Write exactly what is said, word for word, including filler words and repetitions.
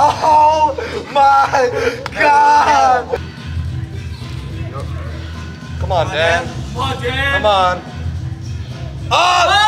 Oh my God! Come on, Dan. Come on, Dan. Come on. Oh!